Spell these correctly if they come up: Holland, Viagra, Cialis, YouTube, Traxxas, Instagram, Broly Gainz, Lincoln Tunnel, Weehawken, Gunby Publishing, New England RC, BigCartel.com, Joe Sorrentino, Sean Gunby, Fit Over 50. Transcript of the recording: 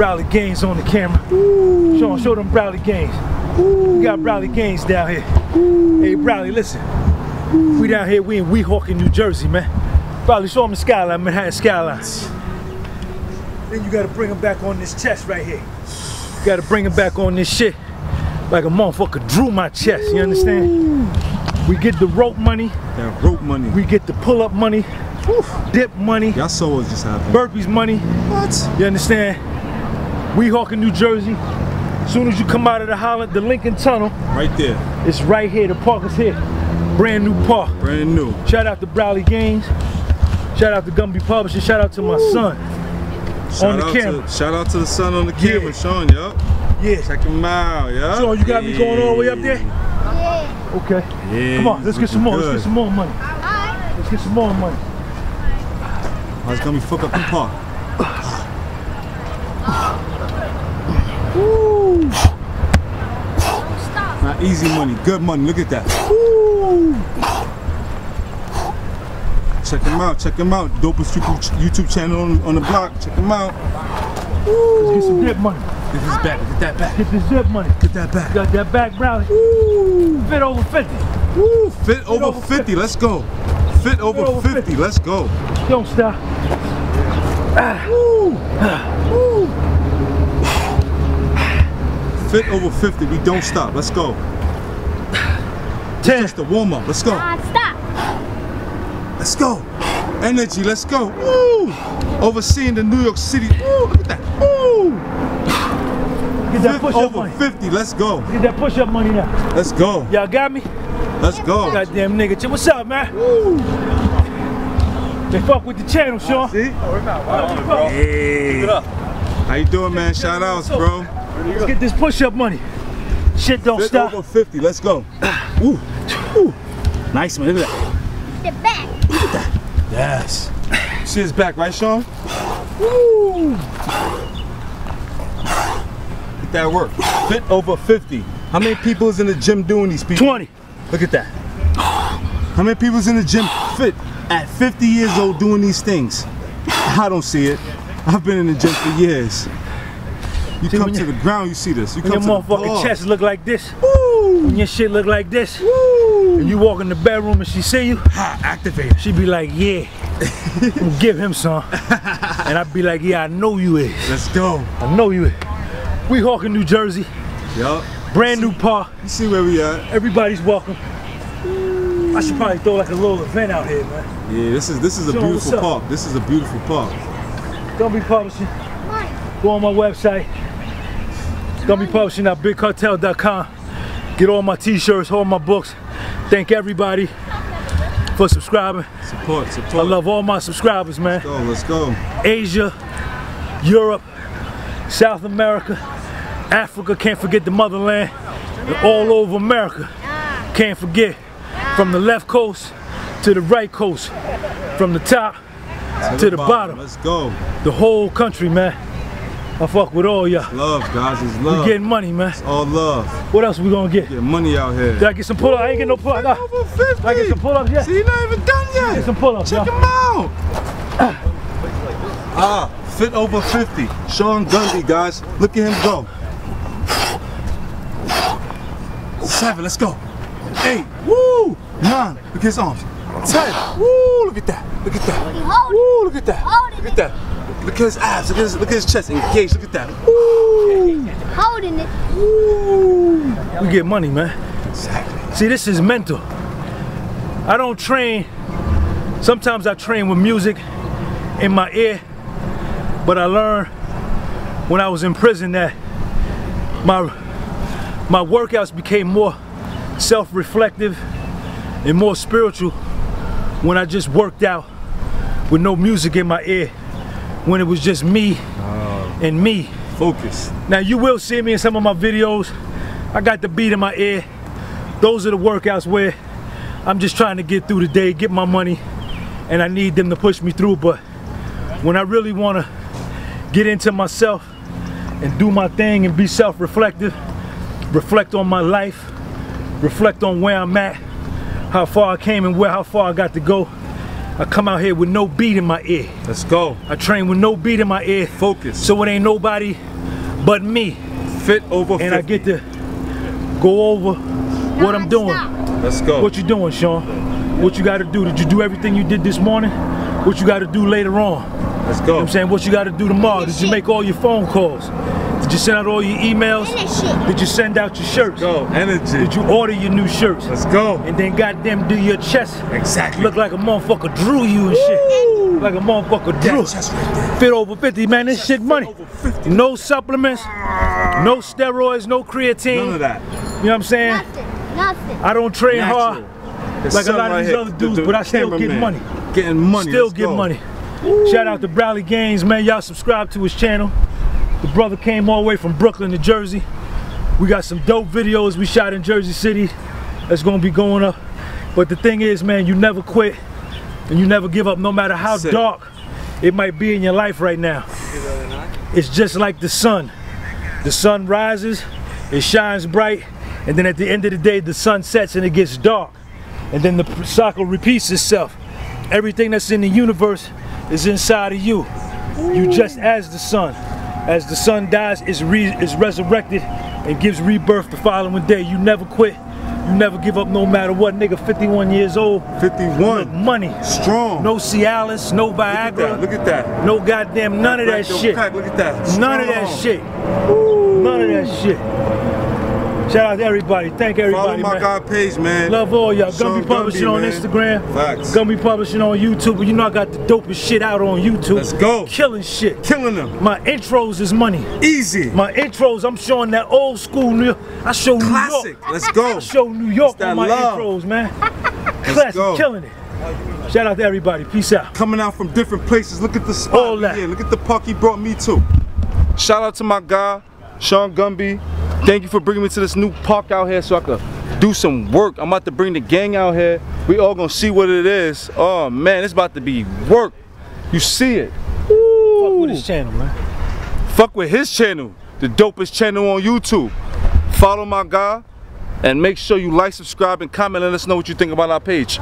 Broly Gainz on the camera. Ooh. Sean, show them Broly Gainz. Ooh. We got Broly Gainz down here. Ooh. Hey Broly, listen. Ooh. We down here, we in Weehawken, New Jersey, man. Broly, show them the skyline, Manhattan skyline. Then you gotta bring them back on this chest right here. You gotta bring them back on this shit. Like a motherfucker drew my chest, you understand? We get the rope money. That rope money. We get the pull-up money. Oof. Dip money. Y'all saw what just happened. Burpees money. What? You understand? Weehawken, New Jersey. As soon as you come out of the Holland, the Lincoln Tunnel. Right there. It's right here. The park is here. Brand new park. Brand new. Shout out to Broly Gainz. Shout out to Gunby Publishing. Shout out to my son. Shout on the camera. Shout out to the son on the camera, yeah. Sean, yo. Yeah. Check him out, yo. Sean, you got me going all the way up there? Yeah. Okay. Yeah, come on, let's get some more. Good. Let's get some more money. Alright. Let's get some more money. I was gonna fuck up the park. Woo. Not easy money, good money. Look at that. Woo. Check him out. Check him out. Dopest YouTube channel on the block. Check him out. Woo. Let's get some dip money. Get this back. Get that back. Get this dip money. Get that back. Got that back, Broly. Woo. Fit over 50. Woo. Fit over 50. Let's go. Fit over 50. Let's go. Don't stop. Ah. Woo. Ah. Woo. Fit over 50. We don't stop. Let's go. 10. Just a warm up. Let's go. Stop. Let's go. Energy, let's go. Woo! Overseeing the New York City. Woo! Look at that. Woo! Get that push-up money. Over 50, let's go. Get that push-up money now. Let's go. Y'all got me? Let's go. Goddamn nigga. What's up, man? Woo! They fuck with the channel, Sean. See? Hey. How you doing, man? Shout outs, bro. Let's get this push-up money. Shit don't stop. Over 50, let's go. Woo! Woo! Nice man, look at that. The back. Look at that. Yes. See his back, right, Sean? Woo! Get that work. Fit over 50. How many people is in the gym doing these people? 20. Look at that. How many people is in the gym fit at 50 years old doing these things? I don't see it. I've been in the gym for years. You see, come to the ground, you see this. You come to your motherfucking chest look like this. Woo! When your shit look like this. Woo! And you walk in the bedroom and she see you, activate. She be like, yeah, give him some. And I be like, yeah, I know you is. Let's go. I know you is. Weehawken, New Jersey. Yup. Brand new park. You see where we at. Everybody's welcome. Ooh. I should probably throw like a little event out here, man. Yeah, this is a beautiful park. This is a beautiful park. Gunby Publishing. Go on my website. Gunby Publishing at BigCartel.com. Get all my t-shirts, all my books. Thank everybody for subscribing. Support. I love all my subscribers, man. Let's go. Asia, Europe, South America, Africa, can't forget the motherland. And all over America, can't forget. From the left coast to the right coast, from the top to the bottom. Let's go. The whole country, man. I fuck with all y'all. Love, guys, it's love. We getting money, man. It's all love. What else we gonna get? Get money out here. Did I get some pull-ups? I ain't get no pull-ups. Did I get some pull-ups yet? See, you not even done yet. Get some pull-ups. Check them out. Fit over 50. Sean Gunby, guys. Look at him go. 7, let's go. 8, woo. 9, look at his arms. 10, woo, look at that. Look at that. Woo, look at that. Look at that. Look at his abs, look at his chest, engaged, look at that. Ooh. Holding it. Ooh. We get money, man. Exactly. See, this is mental. I don't train. Sometimes I train with music in my ear, but I learned when I was in prison that my workouts became more self-reflective and more spiritual when I just worked out with no music in my ear. When it was just me and me. Focus. Now you will see me in some of my videos. I got the beat in my ear. Those are the workouts where I'm just trying to get through the day, get my money, and I need them to push me through. But when I really want to get into myself and do my thing and be self-reflective, reflect on my life, reflect on where I'm at, how far I came and how far I got to go, I come out here with no beat in my ear. Let's go. I train with no beat in my ear. Focus. So it ain't nobody but me. Fit over 50. And I get to go over what I'm doing. Let's go. What you doing, Sean? What you got to do? Did you do everything you did this morning? What you got to do later on? Let's go. You know what I'm saying? What you got to do tomorrow? Did you make all your phone calls? Did you send out all your emails? Did you send out your shirts? Let's go. Energy. Did you order your new shirts? Let's go. And then goddamn do your chest. Exactly. Look like a motherfucker drew you and shit. Woo. Like a motherfucker drew. Right. Fit over 50, man. This shit money. No supplements, no steroids, no creatine. None of that. You know what I'm saying? Nothing. Nothing. I don't train hard like a lot of these other dudes, but I still get money. Getting money. Still get money. Woo. Shout out to Broly Gainz, man. Y'all subscribe to his channel. The brother came all the way from Brooklyn to Jersey. We got some dope videos we shot in Jersey City that's gonna be going up. But the thing is, man, you never quit and you never give up, no matter how dark it might be in your life right now. It's just like the sun. The sun rises, it shines bright, and then at the end of the day, the sun sets and it gets dark. And then the cycle repeats itself. Everything that's in the universe is inside of you. You just as the sun. As the sun dies, it's resurrected and gives rebirth the following day. You never quit. You never give up, no matter what. Nigga, 51 years old. 51. Money. Strong. No Cialis, no Viagra. Look at that. Look at that. No goddamn none of that shit. Look at that. Strong. None of that shit. Ooh. None of that shit. Shout out to everybody. Thank everybody. Follow my God page, man. Love all y'all. Gunby Publishing on Instagram. Facts. Gunby Publishing on YouTube. You know I got the dopest shit out on YouTube. Let's go. Killing shit. Killing them. My intros is money. Easy. My intros, I'm showing that old school New York. I show New York. Classic. Let's go. I show New York on my intros, man. Classic. Killing it. Shout out to everybody. Peace out. Coming out from different places. Look at the spot. All that. Look at the puck he brought me to. Shout out to my guy, Sean Gunby. Thank you for bringing me to this new park out here so I could do some work. I'm about to bring the gang out here. We all gonna see what it is. Oh man, it's about to be work. You see it. Ooh. Fuck with his channel, man. Fuck with his channel. The dopest channel on YouTube. Follow my guy and make sure you like, subscribe, and comment. Let us know what you think about our page.